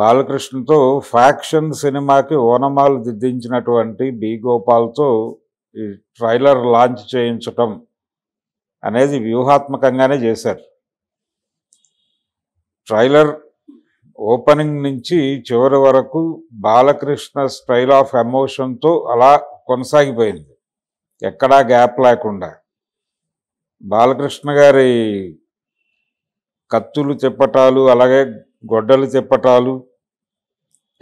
బాలకృష్ణతో faction సినిమాకి ఓనమాలు దిద్దించినటువంటి B గోపాల్తో ఈ ట్రైలర్ లాంచ్ చేయించటం అనేది వ్యూహాత్మకంగానే చేశారు. ట్రైలర్ ఓపెనింగ్ నుంచి చివరి వరకు బాలకృష్ణ స్టైల్ ఆఫ్ ఎమోషన్తో అలా కొనసాగిపోయింది, ఎక్కడా గ్యాప్ లేకుండా. బాలకృష్ణ గారి కత్తులు చెప్పటాలు, అలాగే గొడ్డలు చెప్పటాలు,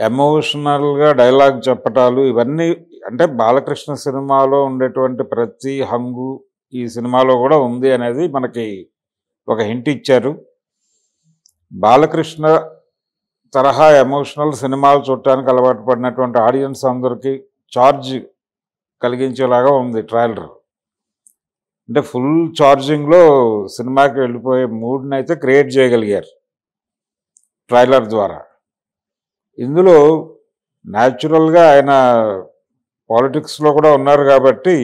ఎమోషనల్గా డైలాగ్ చెప్పటాలు, ఇవన్నీ అంటే బాలకృష్ణ సినిమాలో ఉండేటువంటి ప్రతి హంగు ఈ సినిమాలో కూడా ఉంది అనేది మనకి ఒక హింట్ ఇచ్చారు. బాలకృష్ణ తరహా ఎమోషనల్ సినిమాలు చూడటానికి అలవాటు పడినటువంటి ఆడియన్స్ అందరికీ ఛార్జ్ కలిగించేలాగా ఉంది ట్రైలర్. అంటే ఫుల్ ఛార్జింగ్లో సినిమాకి వెళ్ళిపోయే మూడ్ని అయితే క్రియేట్ చేయగలిగారు ట్రైలర్ ద్వారా. ఇందులో న్యాచురల్గా ఆయన పాలిటిక్స్లో కూడా ఉన్నారు కాబట్టి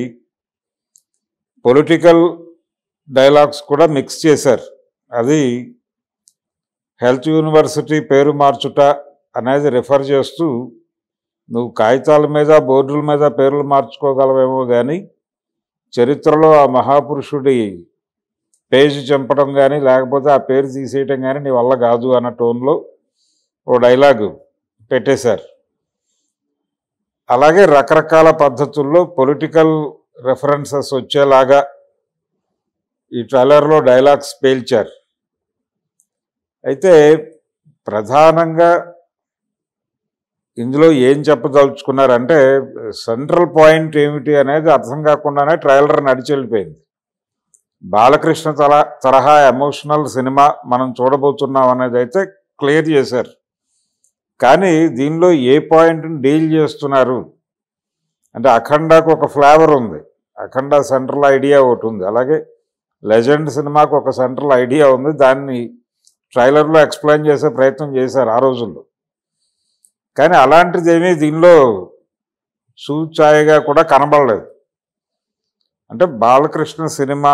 పొలిటికల్ డైలాగ్స్ కూడా మిక్స్ చేశారు. అది హెల్త్ యూనివర్సిటీ పేరు మార్చుట అనేది రిఫర్ చేస్తూ, నువ్వు కాగితాల మీద బోర్డుల మీద పేర్లు మార్చుకోగలవేమో కానీ చరిత్రలో ఆ మహాపురుషుడి పేజీ చంపడం కానీ లేకపోతే ఆ పేరు తీసేయటం కానీ నీ వల్ల కాదు అన్న టోన్లో ఓ డైలాగు పెట్టేశారు. అలాగే రకరకాల పద్ధతుల్లో పొలిటికల్ రెఫరెన్సెస్ వచ్చేలాగా ఈ ట్రైలర్లో డైలాగ్స్ పేల్చారు. అయితే ప్రధానంగా ఇందులో ఏం చెప్పదలుచుకున్నారంటే, సెంట్రల్ పాయింట్ ఏమిటి అనేది అర్థం కాకుండానే ట్రైలర్ నడిచి వెళ్ళిపోయింది. బాలకృష్ణ తరహా ఎమోషనల్ సినిమా మనం చూడబోతున్నాం అనేది అయితే క్లియర్ చేశారు. కానీ దీనిలో ఏ పాయింట్ని డీల్ చేస్తున్నారు అంటే, అఖండాకు ఒక ఫ్లేవర్ ఉంది, అఖండ సెంట్రల్ ఐడియా ఒకటి ఉంది, అలాగే లెజెండ్ సినిమాకు ఒక సెంట్రల్ ఐడియా ఉంది, దాన్ని ట్రైలర్లో ఎక్స్ప్లెయిన్ చేసే ప్రయత్నం చేశారు ఆ రోజుల్లో. కానీ అలాంటిది ఏమీ దీనిలో సూచాయగా కూడా కనబడలేదు. అంటే బాలకృష్ణ సినిమా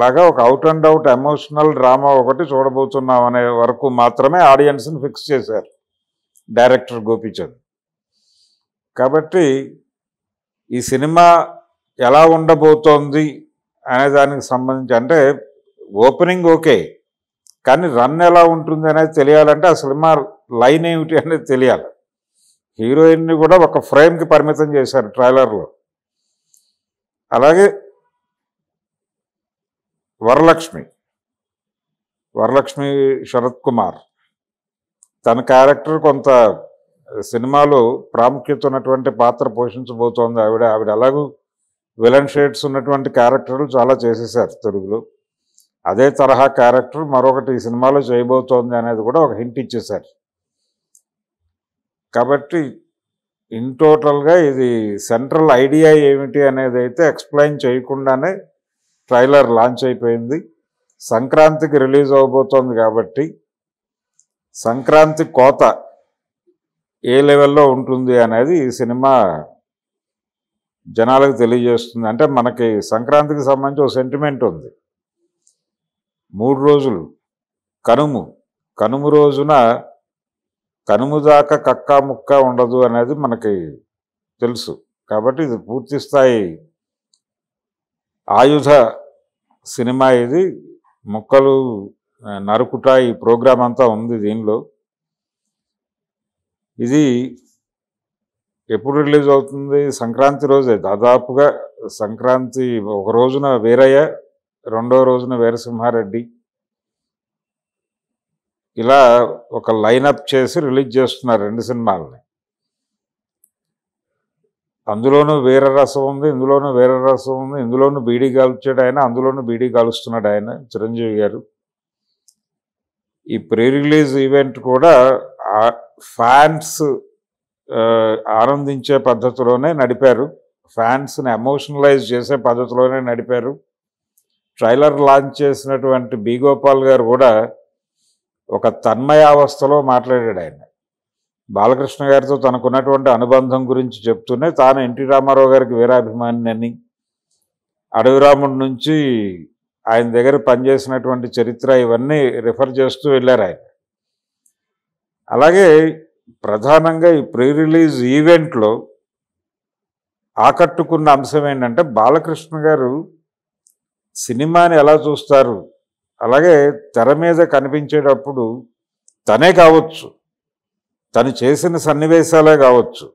లాగా ఒక out and out emotional drama ఒకటి చూడబోతున్నాం అనే వరకు మాత్రమే ఆడియన్స్ని ఫిక్స్ చేశారు డైరెక్టర్ గోపీచంద్. కాబట్టి ఈ సినిమా ఎలా ఉండబోతోంది అనే దానికి సంబంధించి, అంటే ఓపెనింగ్ ఓకే కానీ రన్ ఎలా ఉంటుంది అనేది తెలియాలంటే ఆ సినిమా లైన్ ఏమిటి అనేది తెలియాలి. హీరోయిన్ని కూడా ఒక ఫ్రేమ్కి పరిమితం చేశారు ట్రైలర్లో. అలాగే వరలక్ష్మి శరత్ కుమార్ తన క్యారెక్టర్ కొంత సినిమాలో ప్రాముఖ్యత ఉన్నటువంటి పాత్ర పోషించబోతోంది. ఆవిడ అలాగూ విలన్ షేడ్స్ ఉన్నటువంటి క్యారెక్టర్లు చాలా చేసేసారు తెలుగులో. అదే తరహా క్యారెక్టర్ మరొకటి ఈ సినిమాలో చేయబోతోంది అనేది కూడా ఒక హింట్ ఇచ్చేశారు. కాబట్టి ఇన్ టోటల్గా ఇది సెంట్రల్ ఐడియా ఏమిటి అనేది అయితే ఎక్స్ప్లెయిన్ చేయకుండానే ట్రైలర్ లాంచ్ అయిపోయింది. సంక్రాంతికి రిలీజ్ అవబోతోంది కాబట్టి సంక్రాంతి కోత ఏ లెవెల్లో ఉంటుంది అనేది ఈ సినిమా జనాలకు తెలియజేస్తుంది. అంటే మనకి సంక్రాంతికి సంబంధించి ఒక సెంటిమెంట్ ఉంది. 3 రోజులు కనుము రోజున కనుము దాకా కక్కా ముక్క ఉండదు అనేది మనకి తెలుసు. కాబట్టి ఇది పూర్తి స్థాయి ఆయుధ సినిమా. ఇది ముక్కలు నరుకుట ఈ ప్రోగ్రామ్ అంతా ఉంది దీనిలో. ఇది ఎప్పుడు రిలీజ్ అవుతుంది? సంక్రాంతి రోజే. దాదాపుగా సంక్రాంతి ఒక రోజున వీరయ్య, రెండో రోజున వీర సింహారెడ్డి, ఇలా ఒక లైనప్ చేసి రిలీజ్ చేస్తున్నారు 2 సినిమాలని. అందులోనూ వీరరసం ఉంది, ఇందులోనూ వీరరసం ఉంది, ఇందులోనూ బీడీ కాల్చాడు ఆయన, అందులోనూ బీడీ కాలుస్తున్నాడు ఆయన చిరంజీవి గారు. ఈ ప్రీ రిలీజ్ ఈవెంట్ కూడా ఫ్యాన్స్ ఆనందించే పద్ధతిలోనే నడిపారు, ఫ్యాన్స్ని ఎమోషనలైజ్ చేసే పద్ధతిలోనే నడిపారు. ట్రైలర్ లాంచ్ చేసినటువంటి బి గోపాల్ గారు కూడా ఒక తన్మయావస్థలో మాట్లాడాడు. ఆయన బాలకృష్ణ గారితో తనకున్నటువంటి అనుబంధం గురించి చెప్తూనే, తాను ఎన్టీ రామారావు గారికి వీరాభిమాని అని, అడవిరాముడి నుంచి ఆయన దగ్గర పనిచేసినటువంటి చరిత్ర, ఇవన్నీ రిఫర్ చేస్తూ వెళ్ళారు ఆయన. అలాగే ప్రధానంగా ఈ ప్రీ రిలీజ్ ఈవెంట్లో ఆకట్టుకున్న అంశం ఏంటంటే బాలకృష్ణ గారు సినిమాని ఎలా చూస్తారు, అలాగే తెర మీద కనిపించేటప్పుడు తనే కావచ్చు, తను చేసిన సన్నివేశాలే కావచ్చు,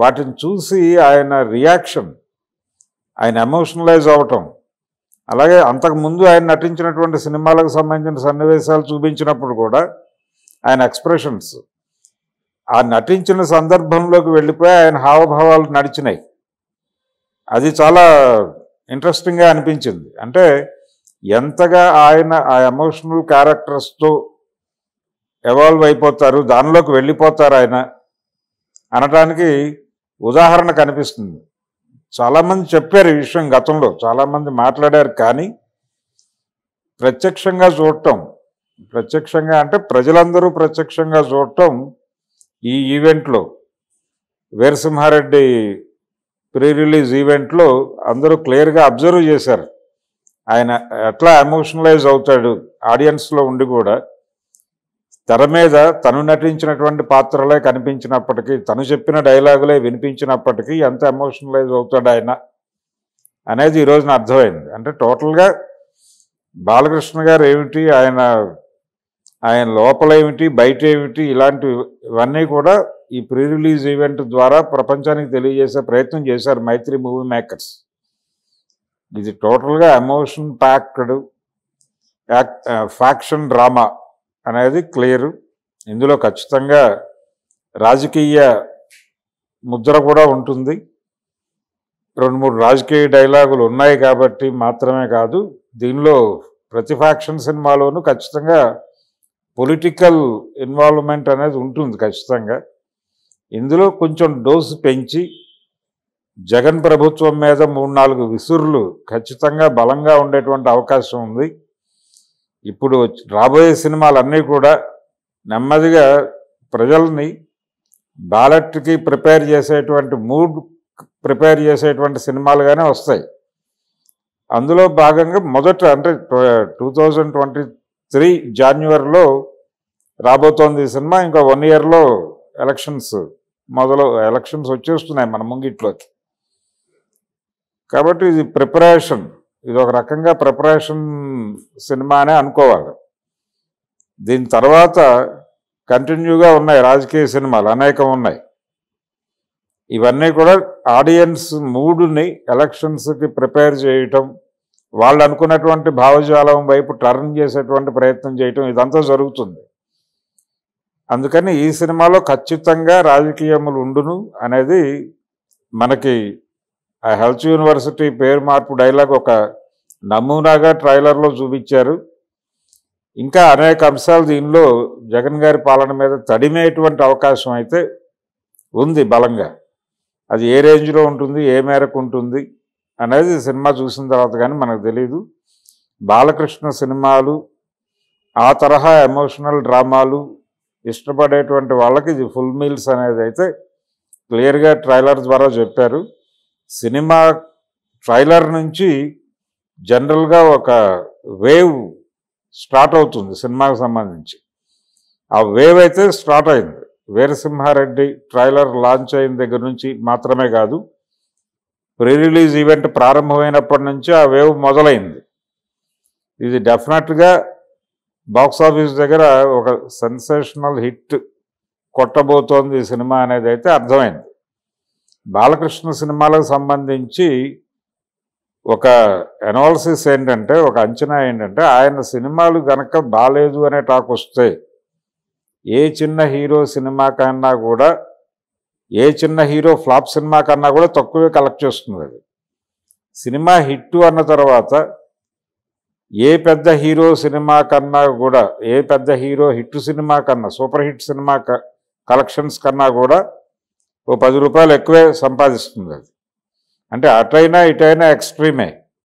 వాటిని చూసి ఆయన రియాక్షన్, ఆయన ఎమోషనలైజ్ అవ్వటం, అలాగే అంతకుముందు ఆయన నటించినటువంటి సినిమాలకు సంబంధించిన సన్నివేశాలు చూపించినప్పుడు కూడా ఆయన ఎక్స్ప్రెషన్స్ ఆ నటించిన సందర్భంలోకి వెళ్ళిపోయి ఆయన హావభావాలు నడిచినాయి. అది చాలా ఇంట్రెస్టింగ్గా అనిపించింది. అంటే ఎంతగా ఆయన ఆ ఎమోషనల్ క్యారెక్టర్స్తో ఎవాల్వ్ అయిపోతారు, దానిలోకి వెళ్ళిపోతారు ఆయన అనటానికి ఉదాహరణ కనిపిస్తుంది. చాలామంది చెప్పారు ఈ విషయం, గతంలో చాలామంది మాట్లాడారు. కానీ ప్రత్యక్షంగా చూడటం, ప్రత్యక్షంగా అంటే ప్రజలందరూ ప్రత్యక్షంగా చూడటం ఈ ఈవెంట్లో, వీర సింహారెడ్డి ప్రీ రిలీజ్ ఈవెంట్లో అందరూ క్లియర్గా అబ్జర్వ్ చేశారు ఆయన ఎట్లా ఎమోషనలైజ్ అవుతాడు ఆడియన్స్లో ఉండి కూడా. తెర మీద తను నటించినటువంటి పాత్రలే కనిపించినప్పటికీ, తను చెప్పిన డైలాగులే వినిపించినప్పటికీ ఎంత ఎమోషనలైజ్ అవుతాడు ఆయన అనేది ఈరోజున అర్థమైంది. అంటే టోటల్గా బాలకృష్ణ గారు ఏమిటి, ఆయన లోపలేమిటి, బయట ఏమిటి, ఇలాంటివన్నీ కూడా ఈ ప్రీ రిలీజ్ ఈవెంట్ ద్వారా ప్రపంచానికి తెలియజేసే ప్రయత్నం చేశారు మైత్రి మూవీ మేకర్స్. ఇది టోటల్గా ఎమోషన్ ప్యాక్డ్ ఫ్యాక్షన్ డ్రామా అనేది క్లియరు. ఇందులో ఖచ్చితంగా రాజకీయ ముద్ర కూడా ఉంటుంది. 2-3 రాజకీయ డైలాగులు ఉన్నాయి కాబట్టి మాత్రమే కాదు, దీనిలో ప్రతి ఫ్యాక్షన్ సినిమాలోనూ ఖచ్చితంగా పొలిటికల్ ఇన్వాల్వ్మెంట్ అనేది ఉంటుంది. ఖచ్చితంగా ఇందులో కొంచెం డోసు పెంచి జగన్ ప్రభుత్వం మీద 3-4 విసుర్లు ఖచ్చితంగా బలంగా ఉండేటువంటి అవకాశం ఉంది. ఇప్పుడు రాబోయే సినిమాలన్నీ కూడా నెమ్మదిగా ప్రజల్ని బ్యాలెట్కి ప్రిపేర్ చేసేటువంటి సినిమాలుగానే వస్తాయి. అందులో భాగంగా మొదట అంటే 2023 జనవరిలో రాబోతోంది ఈ సినిమా. ఇంకా 1 yearలో ఎలక్షన్స్ వచ్చేస్తున్నాయి మన ముంగిట్లోకి. కాబట్టి ఇది ప్రిపరేషన్, ఇది ఒక రకంగా ప్రిపరేషన్ సినిమానే అనుకోవాలి. దీని తర్వాత కంటిన్యూగా ఉన్నాయి రాజకీయ సినిమాలు, అనేకం ఉన్నాయి. ఇవన్నీ కూడా ఆడియన్స్ మూడుని ఎలక్షన్స్కి ప్రిపేర్ చేయటం, వాళ్ళు అనుకున్నటువంటి భావజాలం వైపు టర్న్ చేసేటువంటి ప్రయత్నం చేయటం, ఇదంతా జరుగుతుంది. అందుకని ఈ సినిమాలో ఖచ్చితంగా రాజకీయములు ఉండును అనేది మనకి ఆ హెల్త్ యూనివర్సిటీ పేరు మార్పు డైలాగ్ ఒక నమూనాగా ట్రైలర్లో చూపించారు. ఇంకా అనేక అంశాలు దీనిలో జగన్ గారి పాలన మీద తడిమేటువంటి అవకాశం అయితే ఉంది బలంగా. అది ఏ రేంజ్లో ఉంటుంది, ఏ మేరకు ఉంటుంది అనేది సినిమా చూసిన తర్వాత కానీ మనకు తెలీదు. బాలకృష్ణ సినిమాలు, ఆ తరహా ఎమోషనల్ డ్రామాలు ఇష్టపడేటువంటి వాళ్ళకి ఇది ఫుల్ మీల్స్ అనేది అయితే క్లియర్గా ట్రైలర్ ద్వారా చెప్పారు. సినిమా ట్రైలర్ నుంచి జనరల్గా ఒక వేవ్ స్టార్ట్ అవుతుంది సినిమాకు సంబంధించి. ఆ వేవ్ అయితే స్టార్ట్ అయింది వీర సింహారెడ్డి ట్రైలర్ లాంచ్ అయిన దగ్గర నుంచి మాత్రమే కాదు, ప్రీ రిలీజ్ ఈవెంట్ ప్రారంభమైనప్పటి నుంచి ఆ వేవ్ మొదలైంది. ఇది డెఫినెట్గా బాక్సాఫీస్ దగ్గర ఒక సెన్సేషనల్ హిట్ కొట్టబోతోంది ఈ సినిమా అనేది అయితే అర్థమైంది. బాలకృష్ణ సినిమాలకు సంబంధించి ఒక అనాలిసిస్ ఏంటంటే, ఒక అంచనా ఏంటంటే, ఆయన సినిమాలు గనక బాలేదు అనే టాక్ వస్తే ఏ చిన్న హీరో సినిమా కన్నా కూడా, ఏ చిన్న హీరో ఫ్లాప్ సినిమా కన్నా కూడా తక్కువే కలెక్ట్ చేస్తుంది. అది సినిమా హిట్ అన్న తర్వాత ఏ పెద్ద హీరో సినిమా కన్నా కూడా, ఏ పెద్ద హీరో హిట్ సినిమా కన్నా, సూపర్ హిట్ సినిమా కలెక్షన్స్ కన్నా కూడా ₹10 ఎక్కువే సంపాదిస్తుంది. అది అంటే అటైనా ఇటైనా ఎక్స్ట్రీమే.